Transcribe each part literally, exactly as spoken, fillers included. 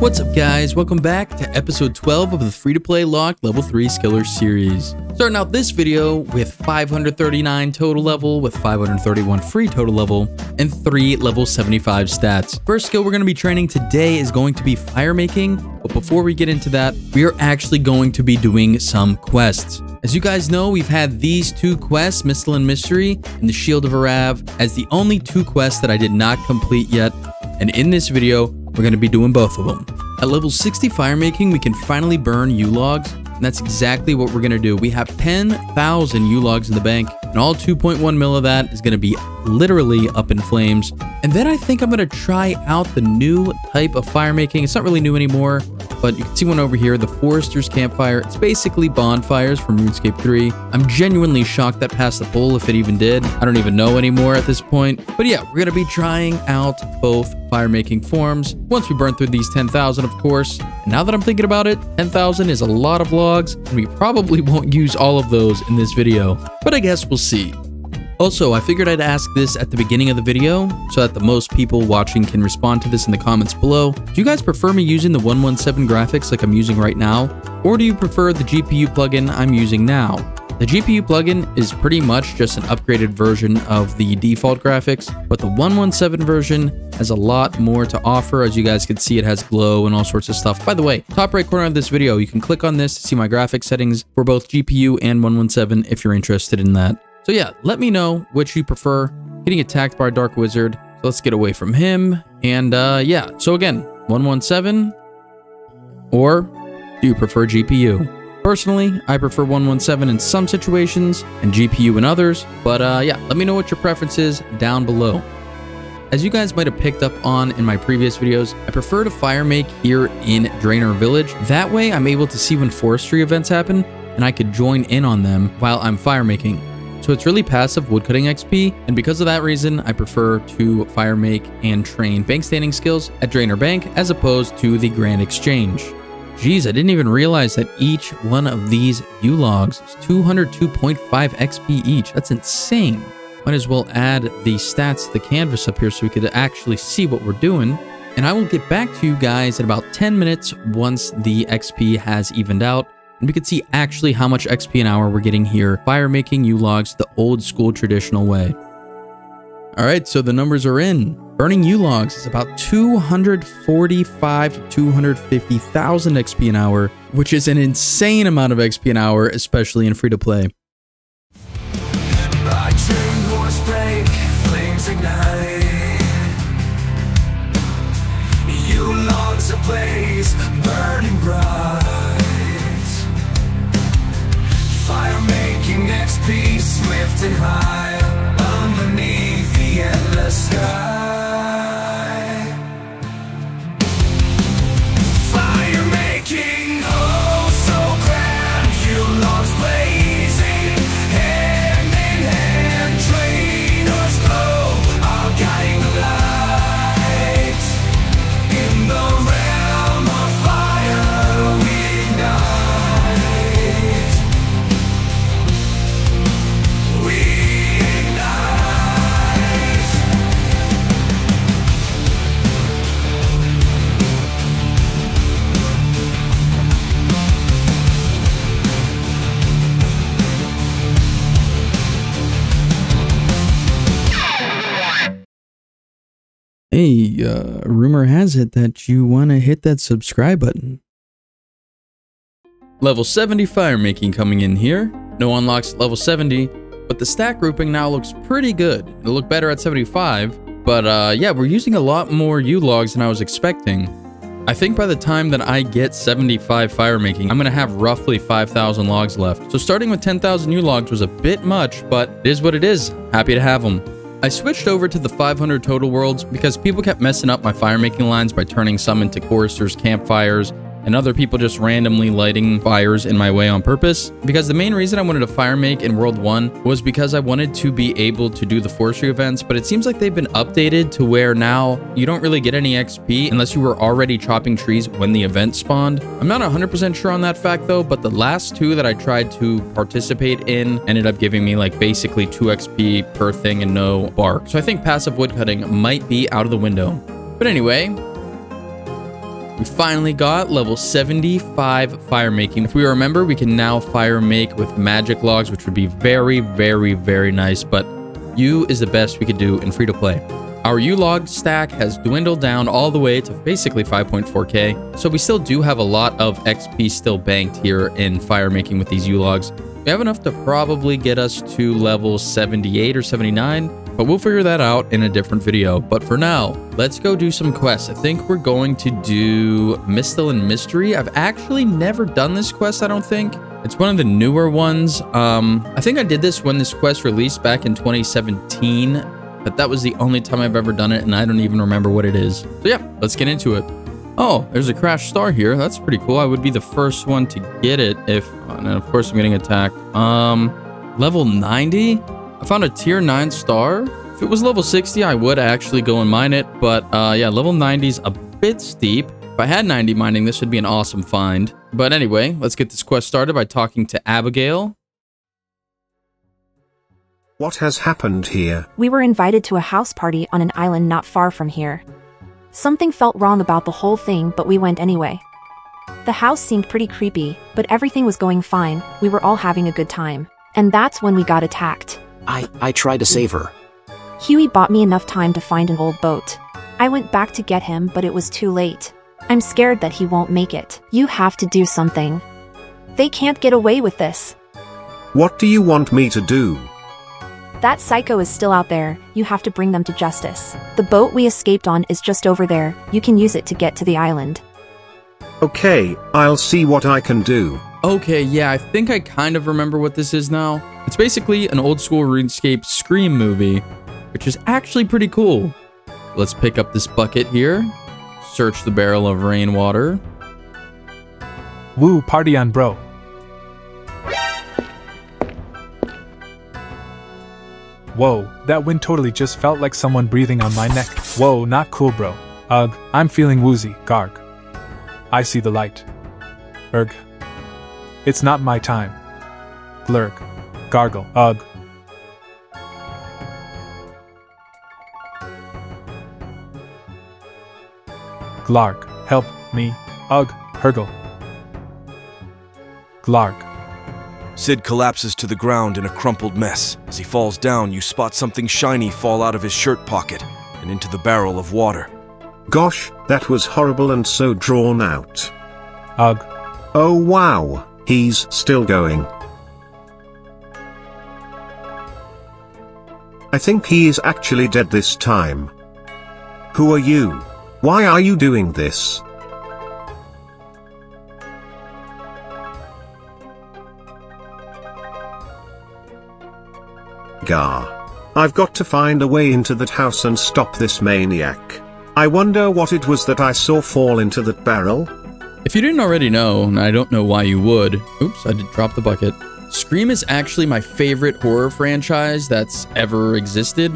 What's up, guys? Welcome back to episode twelve of the free-to-play locked level three skiller series. Starting out this video with five hundred thirty-nine total level, with five hundred thirty-one free total level, and three level seventy-five stats. First skill we're going to be training today is going to be fire making, but before we get into that, we are actually going to be doing some quests. As you guys know, we've had these two quests, Misthalin Mystery and the Shield of Arav, as the only two quests that I did not complete yet, and in this video, we're going to be doing both of them. At level sixty firemaking, we can finally burn U-logs, and that's exactly what we're going to do. We have ten thousand U-logs in the bank, and all two point one mil of that is going to be literally up in flames. And then I think I'm going to try out the new type of firemaking. It's not really new anymore, but you can see one over here, the Forester's Campfire. It's basically bonfires from RuneScape three. I'm genuinely shocked that passed the poll, if it even did. I don't even know anymore at this point. But yeah, we're going to be trying out both firemaking forms once we burn through these ten thousand, of course. And now that I'm thinking about it, ten thousand is a lot of logs, and we probably won't use all of those in this video, but I guess we'll see. Also, I figured I'd ask this at the beginning of the video so that the most people watching can respond to this in the comments below. Do you guys prefer me using the one one seven graphics like I'm using right now, or do you prefer the G P U plugin I'm using now? The G P U plugin is pretty much just an upgraded version of the default graphics, but the one one seven version has a lot more to offer. As you guys can see, it has glow and all sorts of stuff. By the way, top right corner of this video, you can click on this to see my graphics settings for both G P U and one one seven if you're interested in that. So yeah, let me know which you prefer. Getting attacked by a dark wizard. So let's get away from him. And uh, yeah, so again, one one seven, or do you prefer G P U? Personally, I prefer one one seven in some situations and G P U in others. But uh, yeah, let me know what your preference is down below. As you guys might have picked up on in my previous videos, I prefer to fire make here in Drainer Village. That way I'm able to see when forestry events happen and I could join in on them while I'm fire making. So it's really passive woodcutting X P, and because of that reason, I prefer to fire make and train bank standing skills at Drainer Bank as opposed to the Grand Exchange. Jeez, I didn't even realize that each one of these U-logs is two hundred two point five X P each. That's insane. Might as well add the stats to the canvas up here so we could actually see what we're doing. And I will get back to you guys in about ten minutes once the X P has evened out. And we can see actually how much X P an hour we're getting here. Fire making U-logs the old school traditional way. All right, so the numbers are in. Burning U-logs is about two hundred forty-five to two hundred fifty thousand X P an hour, which is an insane amount of X P an hour, especially in free to play. U-logs are blaze, burning bright. Fire making X P lifted high underneath the endless sky. Fire making, oh so grand. U-logs blazing, hand in hand. Drainers glow, all guiding the light. In the realm of fire we ignite. Hey, uh, rumor has it that you want to hit that subscribe button. Level seventy firemaking coming in here. No unlocks at level seventy, but the stat grouping now looks pretty good. It'll look better at seventy-five, but uh, yeah, we're using a lot more U-logs than I was expecting. I think by the time that I get seventy-five firemaking, I'm going to have roughly five thousand logs left. So starting with ten thousand U-logs was a bit much, but it is what it is. Happy to have them. I switched over to the five hundred total worlds because people kept messing up my firemaking lines by turning some into choristers, campfires, and other people just randomly lighting fires in my way on purpose. Because the main reason I wanted to firemake in World one was because I wanted to be able to do the forestry events, but it seems like they've been updated to where now you don't really get any X P unless you were already chopping trees when the event spawned. I'm not one hundred percent sure on that fact though, but the last two that I tried to participate in ended up giving me like basically two X P per thing and no bark. So I think passive woodcutting might be out of the window. But anyway, We finally got level seventy-five fire making. If we remember, we can now fire make with magic logs, which would be very, very, very nice. But U is the best we could do in free-to-play. Our U-log stack has dwindled down all the way to basically five point four K. So we still do have a lot of X P still banked here in fire making with these U-logs. We have enough to probably get us to level seventy-eight or seventy-nine, but we'll figure that out in a different video. But for now, let's go do some quests. I think we're going to do Misthalin Mystery. I've actually never done this quest, I don't think. It's one of the newer ones. Um, I think I did this when this quest released back in twenty seventeen, but that was the only time I've ever done it, and I don't even remember what it is. So yeah, let's get into it. Oh, there's a crash star here. That's pretty cool. I would be the first one to get it if... And of course, I'm getting attacked. Um, level ninety? I found a tier nine star. If it was level sixty, I would actually go and mine it. But uh, yeah, level ninety is a bit steep. If I had ninety mining, this would be an awesome find. But anyway, let's get this quest started by talking to Abigail. What has happened here? We were invited to a house party on an island not far from here. Something felt wrong about the whole thing, but we went anyway. The house seemed pretty creepy, but everything was going fine, we were all having a good time. And that's when we got attacked. I, I tried to save her. Huey bought me enough time to find an old boat. I went back to get him, but it was too late. I'm scared that he won't make it. You have to do something. They can't get away with this. What do you want me to do? That psycho is still out there, you have to bring them to justice. The boat we escaped on is just over there, you can use it to get to the island. Okay, I'll see what I can do. Okay, yeah, I think I kind of remember what this is now. It's basically an old school RuneScape Scream movie, which is actually pretty cool. Let's pick up this bucket here. Search the barrel of rainwater. Woo, party on, bro. Whoa, that wind totally just felt like someone breathing on my neck. Whoa, not cool, bro. Ugh, I'm feeling woozy, garg. I see the light. Erg. It's not my time. Glurg. Gargle. Ugh. Glarg. Help me. Ugh. Hurgle. Glarg. Sid collapses to the ground in a crumpled mess. As he falls down, you spot something shiny fall out of his shirt pocket and into the barrel of water. Gosh, that was horrible and so drawn out. Ugh. Oh wow, he's still going. I think he is actually dead this time. Who are you? Why are you doing this? I've got to find a way into that house and stop this maniac. I wonder what it was that I saw fall into that barrel? If you didn't already know, and I don't know why you would. Oops, I did drop the bucket. Scream is actually my favorite horror franchise that's ever existed.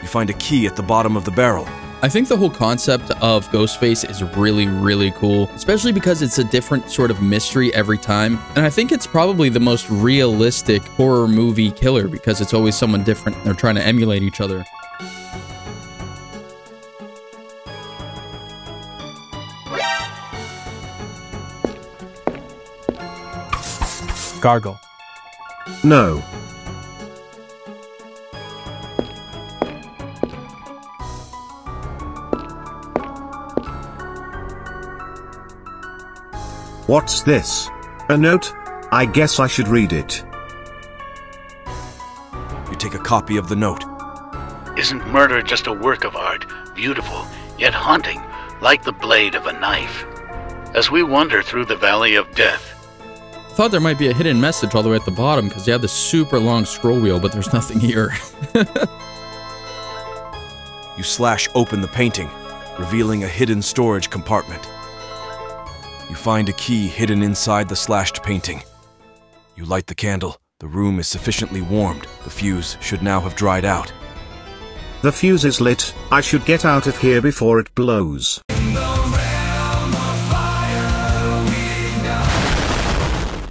You find a key at the bottom of the barrel. I think the whole concept of Ghostface is really, really cool, especially because it's a different sort of mystery every time. And I think it's probably the most realistic horror movie killer because it's always someone different and they're trying to emulate each other. Gargle. No. What's this? A note? I guess I should read it. You take a copy of the note. Isn't murder just a work of art, beautiful, yet haunting, like the blade of a knife? As we wander through the valley of death. I thought there might be a hidden message all the way at the bottom because you have this super long scroll wheel, but there's nothing here. You slash open the painting, revealing a hidden storage compartment. You find a key hidden inside the slashed painting. You light the candle. The room is sufficiently warmed. The fuse should now have dried out. The fuse is lit. I should get out of here before it blows. In the realm of fire, we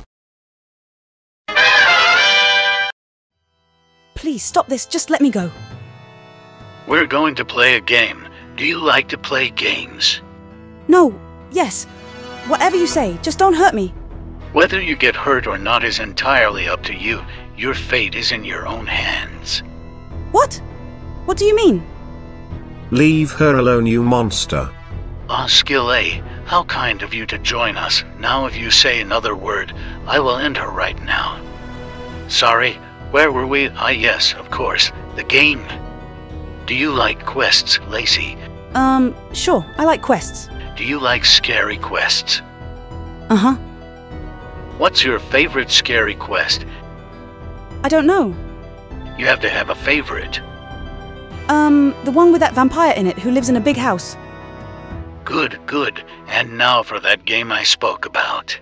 know. Please stop this. Just let me go. We're going to play a game. Do you like to play games? No, yes. Whatever you say, just don't hurt me. Whether you get hurt or not is entirely up to you. Your fate is in your own hands. What? What do you mean? Leave her alone, you monster. Ah, Skill A, how kind of you to join us. Now if you say another word, I will end her right now. Sorry, where were we? Ah, yes, of course. The game. Do you like quests, Lacey? Um, sure, I like quests. Do you like scary quests? Uh-huh. What's your favorite scary quest? I don't know. You have to have a favorite. Um, the one with that vampire in it who lives in a big house. Good, good. And now for that game I spoke about.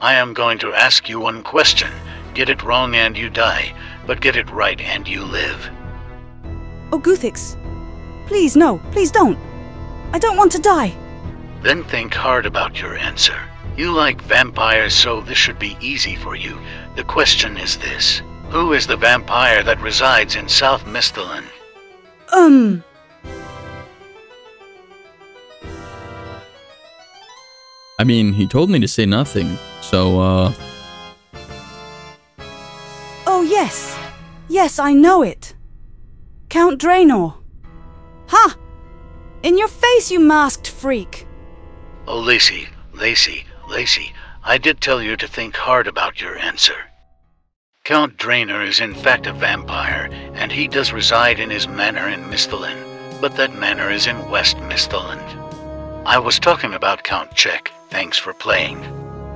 I am going to ask you one question. Get it wrong and you die, but get it right and you live. Oh, Guthix. Please, no. Please don't. I don't want to die. Then think hard about your answer. You like vampires, so this should be easy for you. The question is this. Who is the vampire that resides in South Misthalin? Um... I mean, he told me to say nothing, so, uh... Oh, yes. Yes, I know it. Count Draynor. Ha! In your face, you masked freak! Oh, Lacey, Lacey, Lacey, I did tell you to think hard about your answer. Count Draynor is in fact a vampire, and he does reside in his manor in Misthalin, but that manor is in West Misthalin. I was talking about Count Czech. Thanks for playing.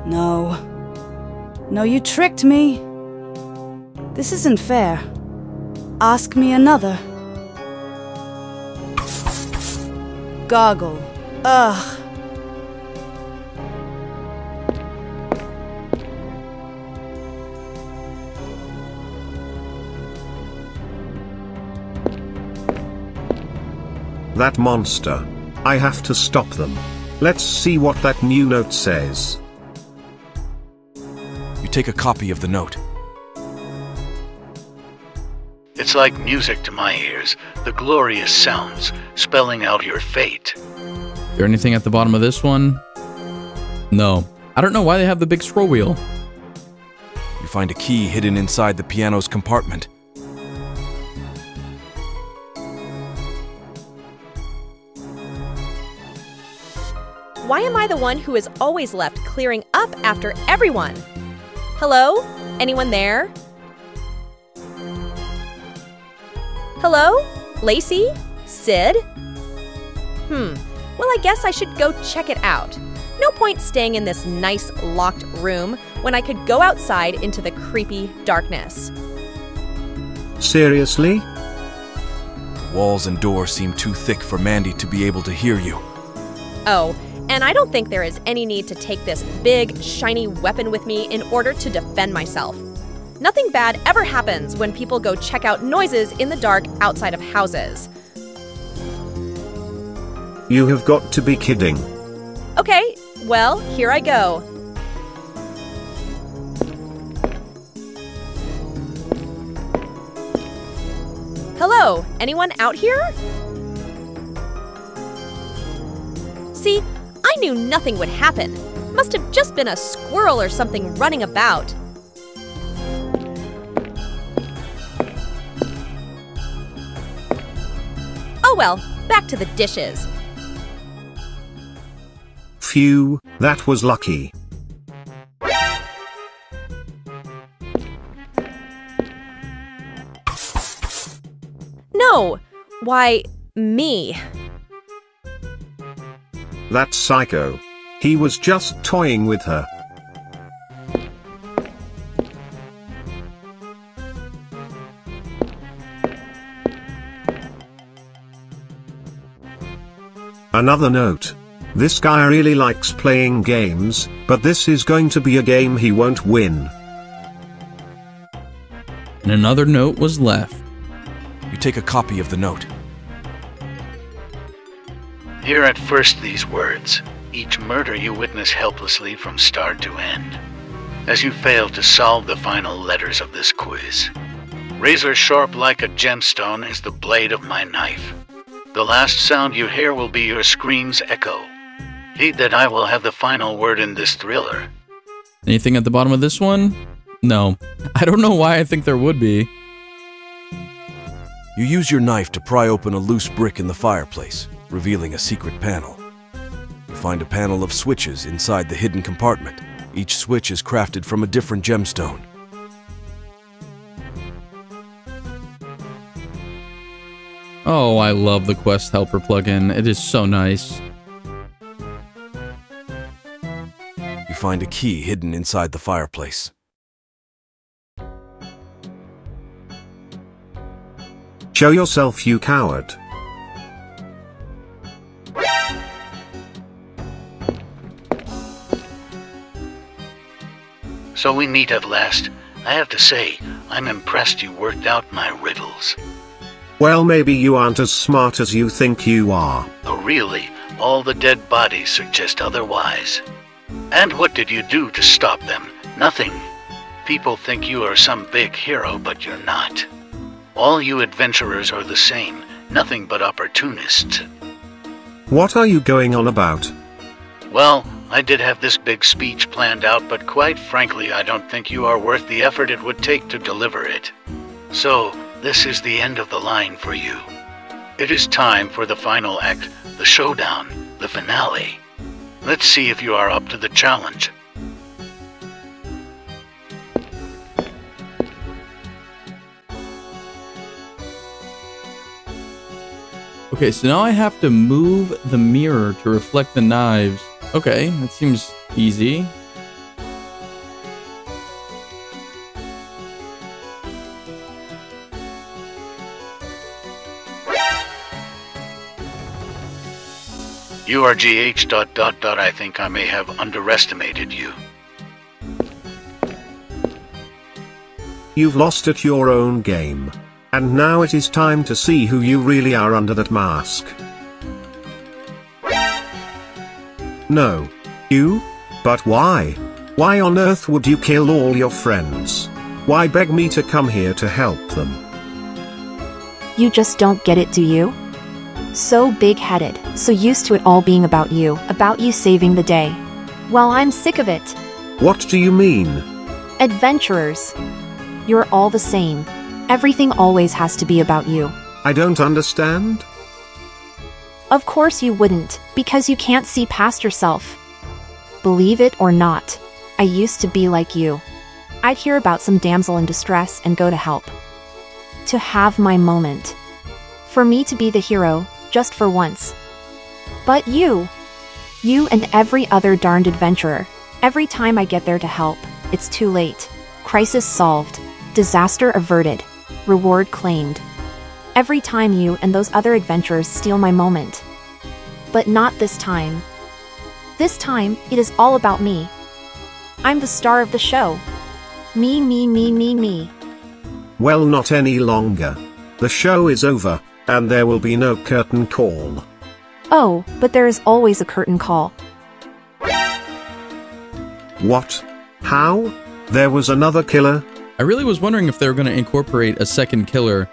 No. No, you tricked me. This isn't fair. Ask me another. Gargle. Ugh. That monster. I have to stop them. Let's see what that new note says. You take a copy of the note. It's like music to my ears. The glorious sounds spelling out your fate. Is there anything at the bottom of this one? No. I don't know why they have the big scroll wheel. You find a key hidden inside the piano's compartment. Why am I the one who is always left clearing up after everyone? Hello? Anyone there? Hello? Lacey? Sid? Hmm. Well, I guess I should go check it out. No point staying in this nice locked room when I could go outside into the creepy darkness. Seriously? The walls and doors seem too thick for Mandy to be able to hear you. Oh. And I don't think there is any need to take this big, shiny weapon with me in order to defend myself. Nothing bad ever happens when people go check out noises in the dark outside of houses. You have got to be kidding. Okay, well, here I go. Hello, anyone out here? See? I knew nothing would happen. Must have just been a squirrel or something running about. Oh well, back to the dishes. Phew, that was lucky. No! Why, me? That psycho. He was just toying with her. Another note. This guy really likes playing games, but this is going to be a game he won't win. And another note was left. You take a copy of the note. Hear at first these words. Each murder you witness helplessly from start to end, as you fail to solve the final letters of this quiz. Razor sharp like a gemstone is the blade of my knife. The last sound you hear will be your scream's echo. guaranteed that I will have the final word in this thriller. Anything at the bottom of this one? No. I don't know why I think there would be. You use your knife to pry open a loose brick in the fireplace, revealing a secret panel. You find a panel of switches inside the hidden compartment. Each switch is crafted from a different gemstone. Oh, I love the Quest Helper plugin. It is so nice. You find a key hidden inside the fireplace. Show yourself, you coward. So we meet at last. I have to say, I'm impressed you worked out my riddles. Well, maybe you aren't as smart as you think you are. Oh, really? All the dead bodies suggest otherwise. And what did you do to stop them? Nothing. People think you are some big hero, but you're not. All you adventurers are the same, nothing but opportunists. What are you going on about? Well, I did have this big speech planned out, but quite frankly, I don't think you are worth the effort it would take to deliver it. So, this is the end of the line for you. It is time for the final act, the showdown, the finale. Let's see if you are up to the challenge. Okay, so now I have to move the mirror to reflect the knives. Okay, that seems easy. U R G H dot dot dot, I think I may have underestimated you. You've lost at your own game. And now it is time to see who you really are under that mask. No. You? But why? Why on earth would you kill all your friends? Why beg me to come here to help them? You just don't get it, do you? So big-headed, so used to it all being about you, about you saving the day. Well, I'm sick of it. What do you mean? Adventurers. You're all the same. Everything always has to be about you. I don't understand. Of course you wouldn't, because you can't see past yourself. Believe it or not, I used to be like you. I'd hear about some damsel in distress and go to help. To have my moment. For me to be the hero, just for once. But you! You and every other darned adventurer. Every time I get there to help, it's too late. Crisis solved. Disaster averted. Reward claimed. Every time you and those other adventurers steal my moment. But not this time. This time, it is all about me. I'm the star of the show. Me, me, me, me, me. Well, not any longer. The show is over. And there will be no curtain call. Oh, but there is always a curtain call. What? How? There was another killer? I really was wondering if they were going to incorporate a second killer.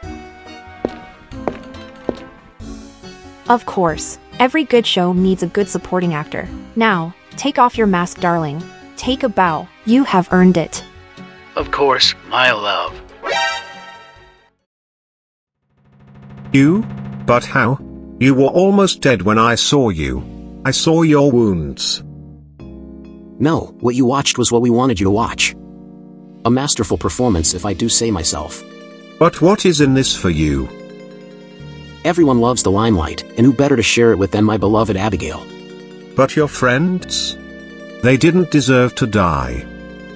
Of course. Every good show needs a good supporting actor. Now, take off your mask, darling. Take a bow. You have earned it. Of course, my love. You? But how? You were almost dead when I saw you. I saw your wounds. No, what you watched was what we wanted you to watch. A masterful performance, if I do say myself. But what is in this for you? Everyone loves the limelight, and who better to share it with than my beloved Abigail? But your friends? They didn't deserve to die.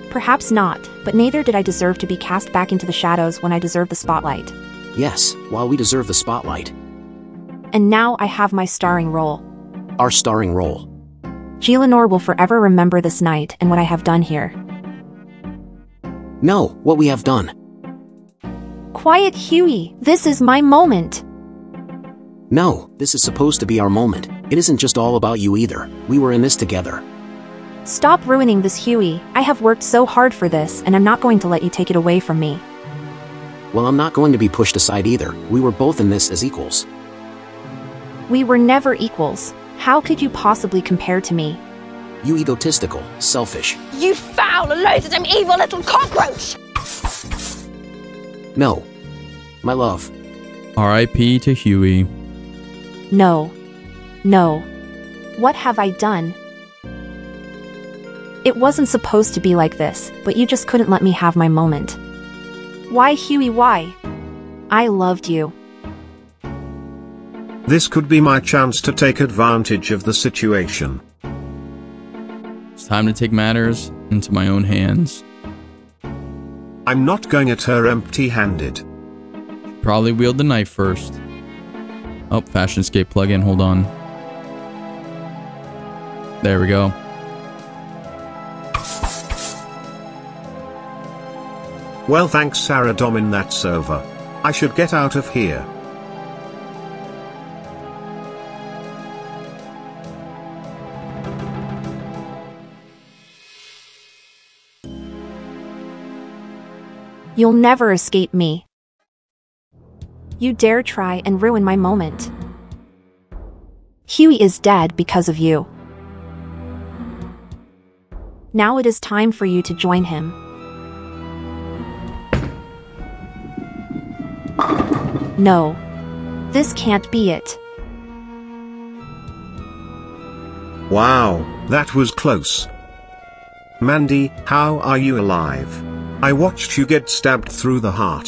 Perhaps not, but neither did I deserve to be cast back into the shadows when I deserved the spotlight. Yes, while we deserve the spotlight. And now I have my starring role. Our starring role. Gielinor will forever remember this night and what I have done here. No, what we have done. Quiet, Huey. This is my moment. No, this is supposed to be our moment. It isn't just all about you either. We were in this together. Stop ruining this, Huey. I have worked so hard for this, and I'm not going to let you take it away from me. Well, I'm not going to be pushed aside either. We were both in this as equals. We were never equals. How could you possibly compare to me? You egotistical, selfish. You foul, loathsome, and evil little cockroach! No. My love. R I P to Huey. No. No. What have I done? It wasn't supposed to be like this, but you just couldn't let me have my moment. Why, Huey, why? I loved you. This could be my chance to take advantage of the situation. It's time to take matters into my own hands. I'm not going at her empty-handed. Probably wield the knife first. Oh, Fashion Escape plugin, hold on. There we go. Well, thanks, Saradomin, that's over. I should get out of here. You'll never escape me. You dare try and ruin my moment. Huey is dead because of you. Now it is time for you to join him. No. This can't be it. Wow, that was close. Mandy, how are you alive? I watched you get stabbed through the heart.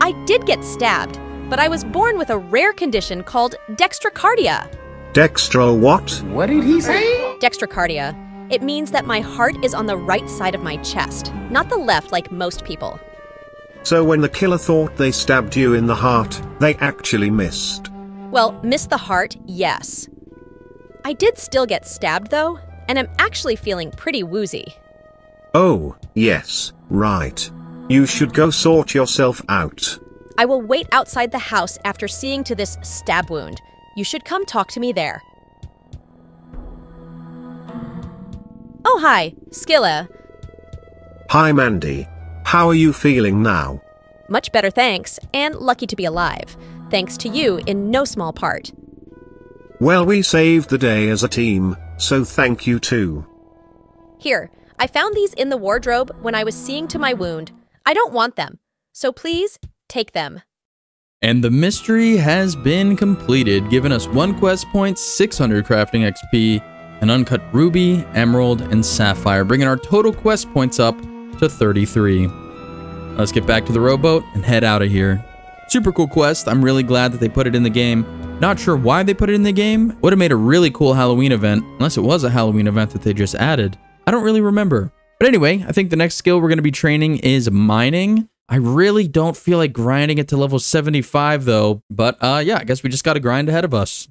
I did get stabbed, but I was born with a rare condition called dextrocardia. Dextro what? What did he say? Dextrocardia. It means that my heart is on the right side of my chest, not the left like most people. So when the killer thought they stabbed you in the heart, they actually missed. Well, missed the heart, yes. I did still get stabbed though, and I'm actually feeling pretty woozy. Oh, yes, right. You should go sort yourself out. I will wait outside the house after seeing to this stab wound. You should come talk to me there. Oh, hi, Skilla. Hi, Mandy. How are you feeling now? Much better, thanks, and lucky to be alive. Thanks to you in no small part. Well, we saved the day as a team, so thank you too. Here, I found these in the wardrobe when I was seeing to my wound. I don't want them, so please take them. And the mystery has been completed, giving us one quest point, six hundred crafting X P, an uncut ruby, emerald, and sapphire, bringing our total quest points up to thirty-three. Let's get back to the rowboat and head out of here. Super cool quest. I'm really glad that they put it in the game. Not sure why they put it in the game. Would have made a really cool Halloween event, unless it was a Halloween event that they just added. I don't really remember. But anyway, I think the next skill we're going to be training is mining. I really don't feel like grinding it to level seventy-five though, but uh, yeah, I guess we just got to grind ahead of us.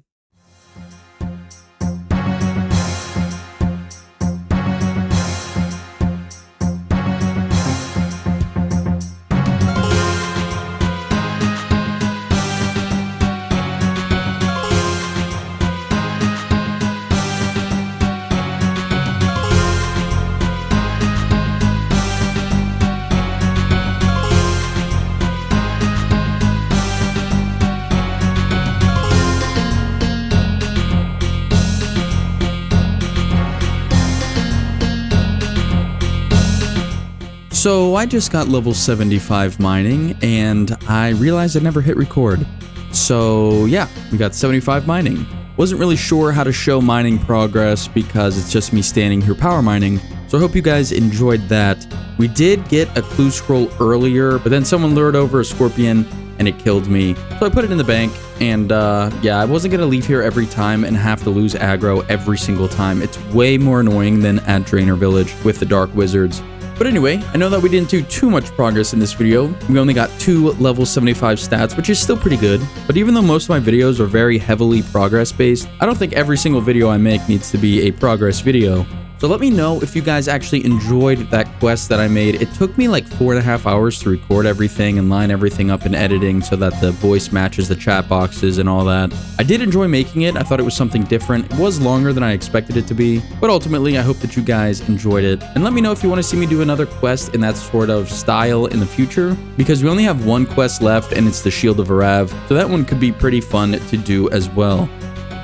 So I just got level seventy-five mining, and I realized I never hit record. So yeah, we got seventy-five mining. Wasn't really sure how to show mining progress because it's just me standing here power mining. So I hope you guys enjoyed that. We did get a clue scroll earlier, but then someone lured over a scorpion and it killed me. So I put it in the bank, and uh, yeah, I wasn't gonna leave here every time and have to lose aggro every single time. It's way more annoying than at Drainer Village with the Dark Wizards. But anyway, I know that we didn't do too much progress in this video. We only got two level seventy-five stats, which is still pretty good. But even though most of my videos are very heavily progress based, I don't think every single video I make needs to be a progress video. So let me know if you guys actually enjoyed that quest that I made. It took me like four and a half hours to record everything and line everything up in editing so that the voice matches the chat boxes and all that. I did enjoy making it. I thought it was something different. It was longer than I expected it to be, but ultimately I hope that you guys enjoyed it. And let me know if you want to see me do another quest in that sort of style in the future, because we only have one quest left and it's the Shield of Arav. So that one could be pretty fun to do as well.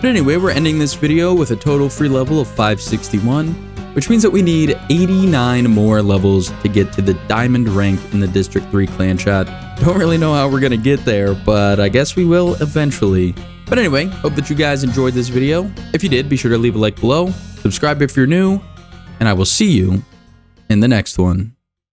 But anyway, we're ending this video with a total free level of five sixty-one, which means that we need eighty-nine more levels to get to the diamond rank in the District three clan chat. Don't really know how we're gonna get there, but I guess we will eventually. But anyway, hope that you guys enjoyed this video. If you did, be sure to leave a like below, subscribe if you're new, and I will see you in the next one.